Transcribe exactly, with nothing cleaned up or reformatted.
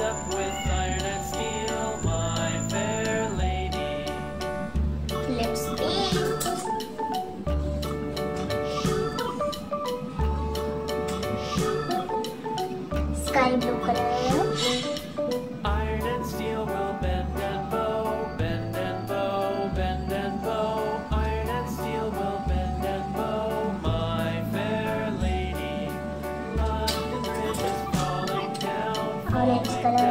up with iron and steel, my fair lady. Let's paint. Sky blue color. Iron and steel will bend and bow, bend and bow, bend and bow. Iron and steel will bend and bow, my fair lady. Love. Orange color.